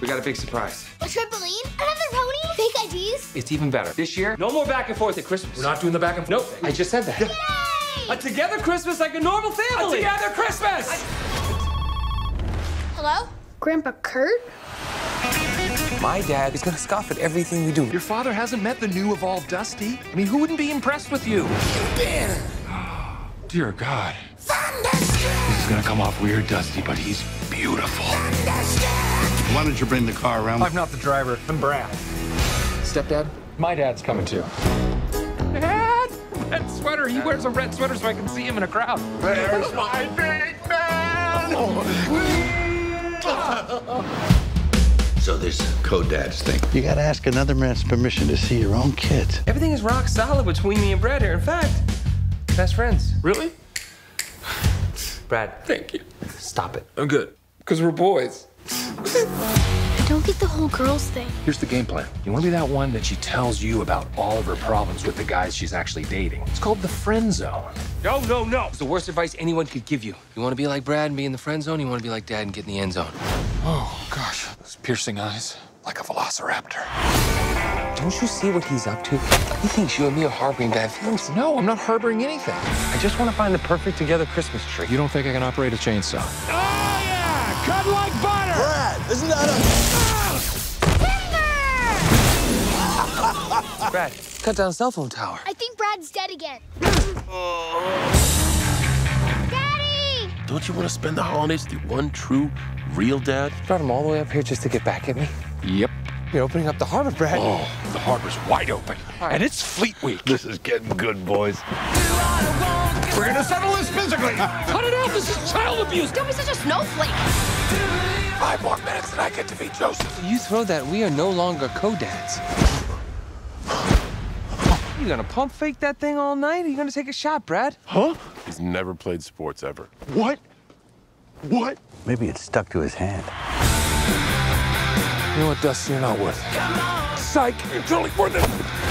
We got a big surprise. A trampoline? Another pony? Fake IDs? It's even better. This year, no more back and forth at Christmas. We're not doing the back and forth. Nope, I just said that. Yay! A together Christmas like a normal family. A together Christmas! Hello? Grandpa Kurt? My dad is gonna scoff at everything we do. Your father hasn't met the new evolved Dusty. I mean, who wouldn't be impressed with you? Oh, dear God. This is gonna come off weird, Dusty, but he's beautiful. Why don't you bring the car around? I'm not the driver. I'm Brad. Stepdad? My dad's coming too. Dad? Red sweater. He wears a red sweater so I can see him in a crowd. There's my big man! Oh. So this co-dad's thing. You gotta ask another man's permission to see your own kids. Everything is rock solid between me and Brad here. In fact, best friends. Really? Brad. Thank you. Stop it. I'm good. Because we're boys. I don't get the whole girls thing. Here's the game plan. You wanna be that one that she tells you about all of her problems with the guys she's actually dating. It's called the friend zone. No, no, no. It's the worst advice anyone could give you. You wanna be like Brad and be in the friend zone? You wanna be like Dad and get in the end zone? Oh, gosh, those piercing eyes, like a velociraptor. Don't you see what he's up to? He thinks you and me are harboring bad feelings. No, I'm not harboring anything. I just want to find the perfect together Christmas tree. You don't think I can operate a chainsaw? Oh, yeah! Cut like butter! Brad, isn't that a... Timber! Brad, cut down a cell phone tower. I think Brad's dead again. Daddy! Don't you want to spend the holidays with your one true... real dad? Brought him all the way up here just to get back at me? Yep. You're opening up the harbor, Brad. Oh, the harbor's wide open. Right. And it's Fleet Week. This is getting good, boys. We're gonna settle this physically. Cut it out, this is child abuse. Don't be such a snowflake. 5 more minutes and I get to be Joseph. You throw that, we are no longer co-dads. You gonna pump fake that thing all night? Are you gonna take a shot, Brad? Huh? He's never played sports ever. What? What? Maybe it stuck to his hand. You know what, Dusty, you're not worth it. Psych! You're totally worth it!